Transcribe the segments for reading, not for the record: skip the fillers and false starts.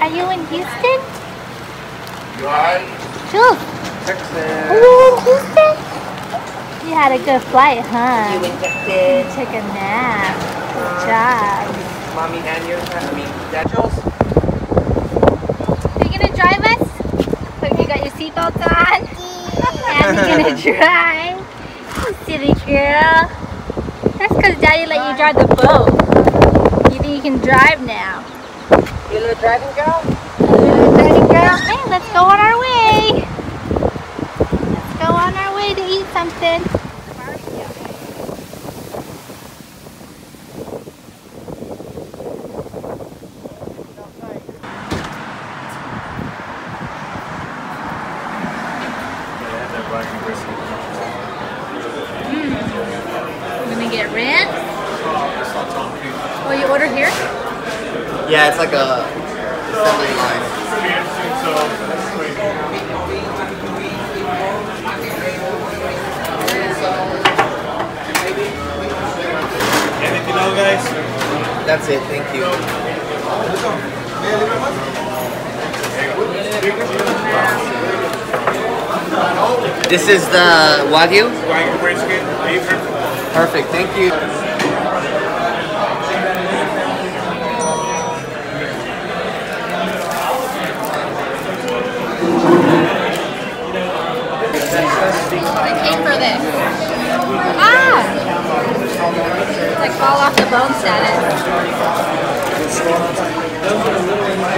Are you in Houston? You alright? Jules! Texas! Are you in Houston? You had a good flight, huh? You in Texas? You took a nap. Good job. Mommy and your friend, I mean, Dad Jules? Are you gonna drive us? Have you got your seatbelts on? And you're gonna drive? You silly girl. That's because Daddy let you drive the boat. You think you can drive now? You little driving girl? Hey, let's go on our way. Let's go on our way to eat something. I'm gonna get ribs. Oh, you order here? Yeah, it's like a assembly line. Anything else, guys? That's it, thank you. This is the Wagyu? Wagyu brisket. Perfect, thank you. I came for this. Ah! It's like fall off the bone status.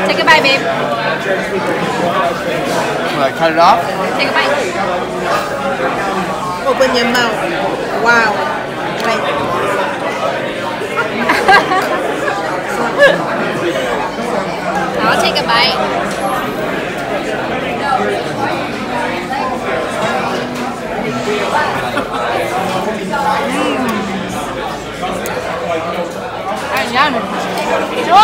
Take a bite, babe. Cut it off? Take a bite. Open your mouth. Wow. Wait. I'll take a bite. I'm done. Jules, you want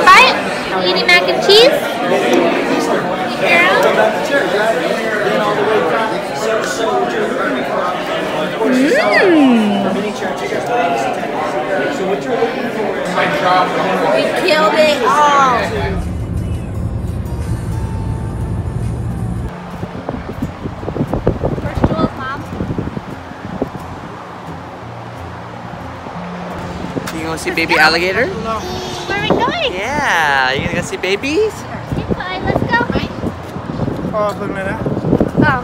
a bite? You eating mac and cheese? We killed it all. You want to see baby alligator? Where are we going? Yeah, you gonna go see babies? Okay, fine, let's go. Oh, good minute. Oh.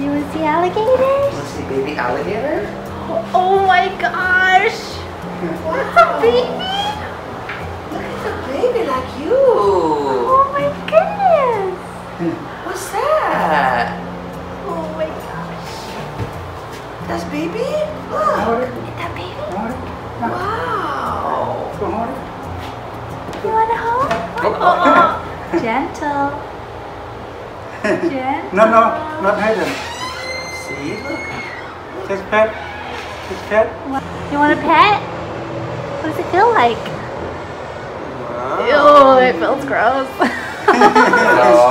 You want to see alligators? You want to see baby alligator? Oh my gosh! What's a baby? Look at the baby like you. Oh my goodness. What's that? Oh my gosh. That's baby? Look. Is that baby? Wow. You want to hold? Oh. Gentle. Gentle. No, not hidden. See? Look. Just pet. Just pet. You want a pet? What does it feel like? Wow. Ew, it feels gross. No,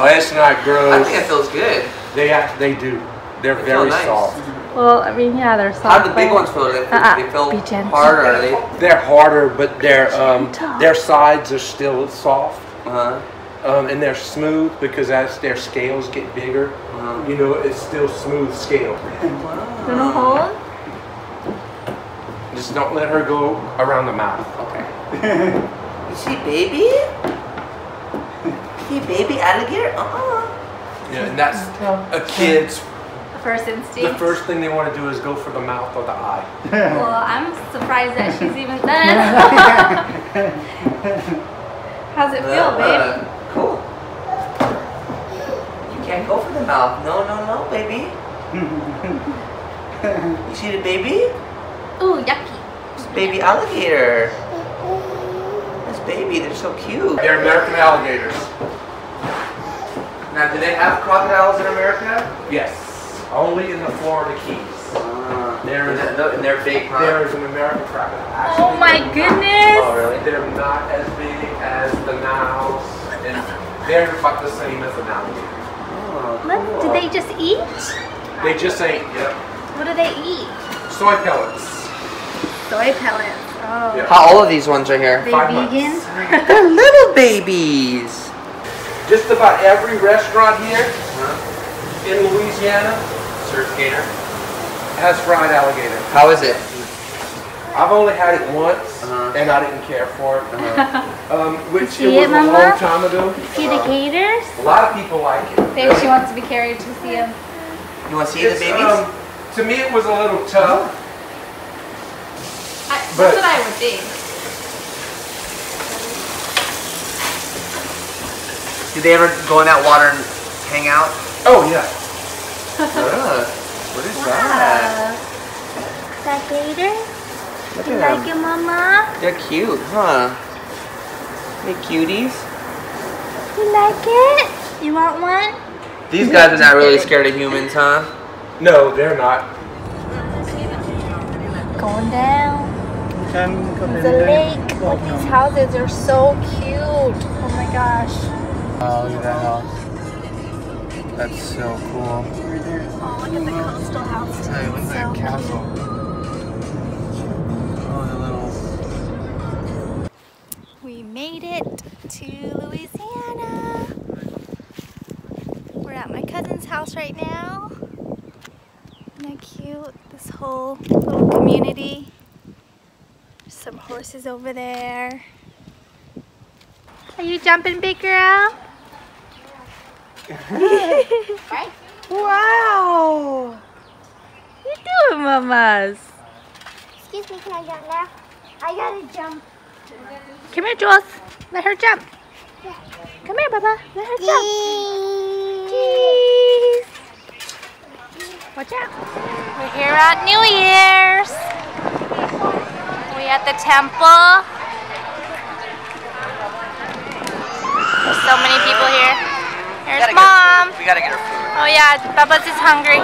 it's not gross. I think it feels good. They do. They're very nice. Soft. Well, I mean, yeah, they're soft. How do the big ones feel? They feel harder. They're harder, but their sides are still soft. And they're smooth because as their scales get bigger, you know, it's still smooth scale. Wow. Gonna hold? Just don't let her go around the mouth. Okay. Is she baby? Hey, baby alligator? Yeah, and that's a kid's first instinct. The first thing they want to do is go for the mouth or the eye. Well, I'm surprised that she's even done. How's it feel, baby? Cool. You can't go for the mouth. No, baby. You see the baby? Ooh, yucky. It's baby alligator. Baby, they're so cute. They're American alligators. Now, do they have crocodiles in America? Yes, only in the Florida Keys. They're big. There is an American crocodile. Actually, oh my goodness! Oh really? They're not as big as the Niles, and they're about the same as the alligators. Oh, cool. Did they just eat? They just ain't. Yep. What do they eat? Soy pellets. Soy pellets. Oh. Yep. How old are these ones right here? They vegan? They're little babies. Just about every restaurant here in Louisiana, Surf Gator, has fried alligator. How is it? I've only had it once, and I didn't care for it. Which it was a long time ago. You see the gators? A lot of people like it. Maybe she wants to be carried to see them. You want to see the babies? To me, it was a little tough. That's what I would think. Did they ever go in that water and hang out? Oh yeah. What is that? That gator? Look at them. You like it, Mama? They're cute, huh? They're cuties. You like it? You want one? These guys are not really scared of humans, huh? No, they're not. Going down. There's a lake. Look, these houses are so cute. Oh my gosh. Oh, look at that house. That's so cool. Oh, look at the coastal house. Hey, look at that castle. We made it to Louisiana. We're at my cousin's house right now. Isn't that cute? This whole little community. There's some horses over there. Are you jumping, big girl? Wow! What you doing, mamas? Excuse me, can I jump now? I gotta jump. Come here, Jules. Let her jump. Yeah. Come here, Baba. Let her jump. Jeez. Watch out. We're here at New Year's. We're at the temple. There's so many people here. There's Mom. We gotta get her food. Oh yeah, Baba's is hungry.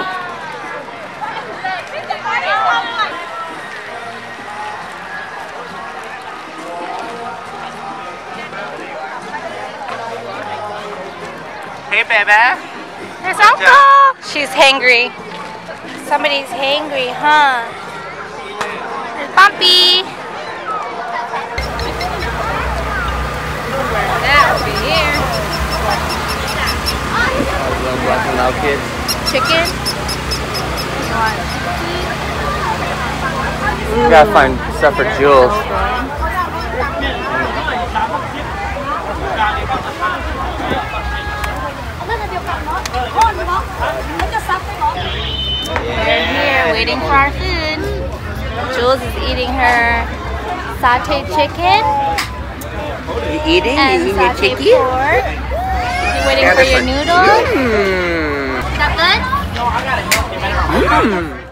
Hey, baby. There's Uncle. She's hangry. Somebody's hangry, huh? There's Bumpy. That over here. Black and Loud Kids. Chicken. We gotta find stuff for Jules. We're here waiting for our food. Jules is eating her sauteed chicken. You eating your chicken? Pork. You're waiting for your noodles. Is that good? No, I gotta help you better.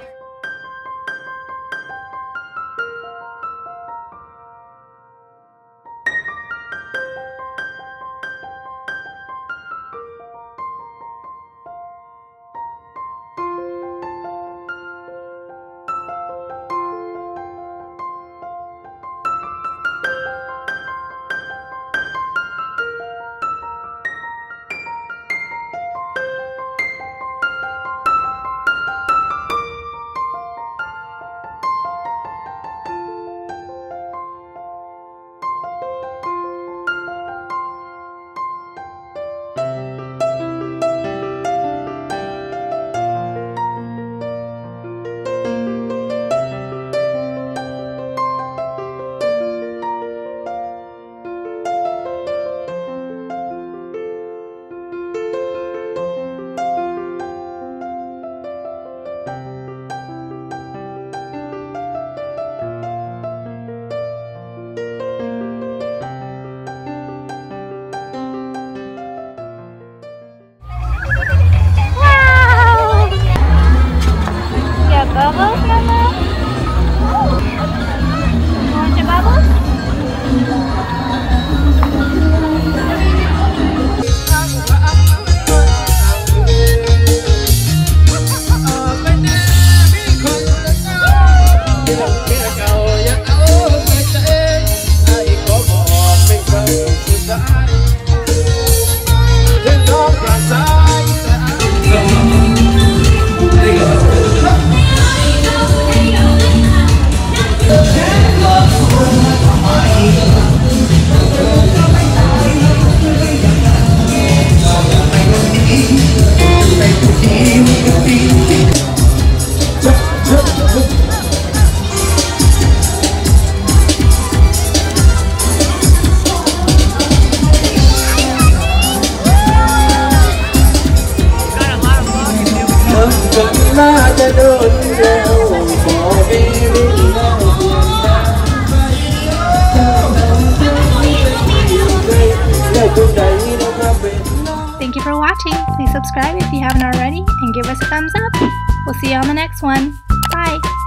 Thank you for watching. Please subscribe if you haven't already and give us a thumbs up. We'll see you on the next one. Bye.